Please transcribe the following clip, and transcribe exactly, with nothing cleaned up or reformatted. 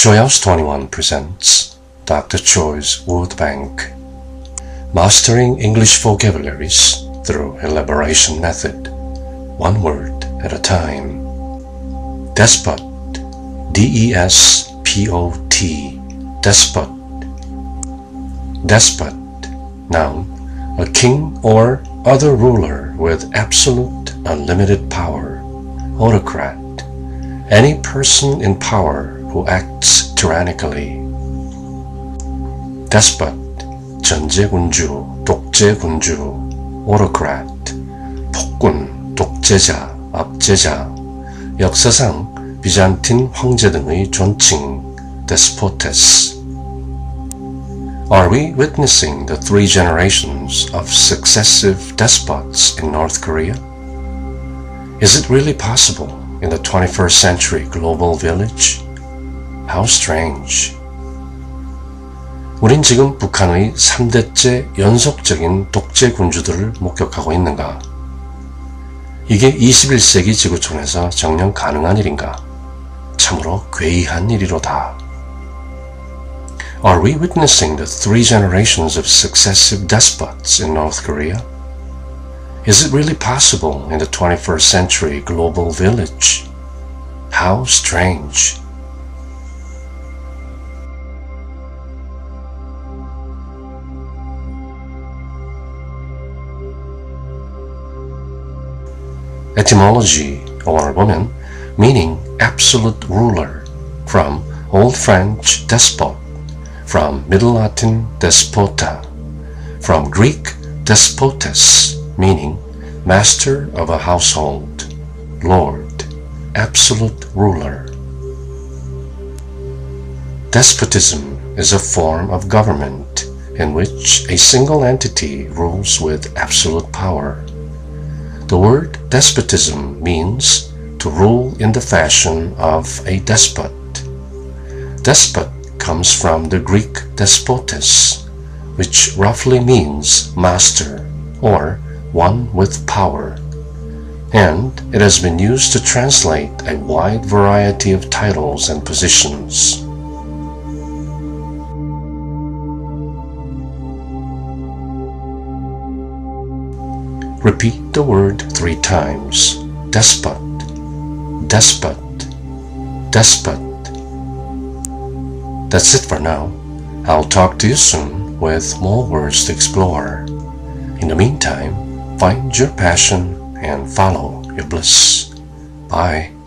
Choi's twenty-one presents Doctor Choi's WordBank, Mastering English Vocabularies Through Elaboration Method, One Word at a Time. Despot, D E S P O T, despot. Despot, noun, a king or other ruler with absolute, unlimited power. Autocrat, any person in power who acts tyrannically. Despot, 전제군주, 독재군주. Autocrat, 폭군, 독재자, 압제자. 역사상 비잔틴 황제 등의 존칭, despotes. Are we witnessing the three generations of successive despots in North Korea? Is it really possible in the twenty-first century global village? How strange. 우린 지금 북한의 삼대째 연속적인 독재 군주들을 목격하고 있는가? 이게 이십일 세기 지구촌에서 정녕 가능한 일인가? 참으로 괴이한 일이로다. Are we witnessing the three generations of successive despots in North Korea? Is it really possible in the twenty-first century global village? How strange. Etymology, or woman, meaning absolute ruler, from Old French despot, from Middle Latin despota, from Greek despotes, meaning master of a household, lord, absolute ruler. Despotism is a form of government in which a single entity rules with absolute power. The word despotism means to rule in the fashion of a despot. Despot comes from the Greek despotes, which roughly means master or one with power, and it has been used to translate a wide variety of titles and positions. Repeat the word three times. Despot, despot, despot. That's it for now. I'll talk to you soon with more words to explore. In the meantime, find your passion and follow your bliss. Bye.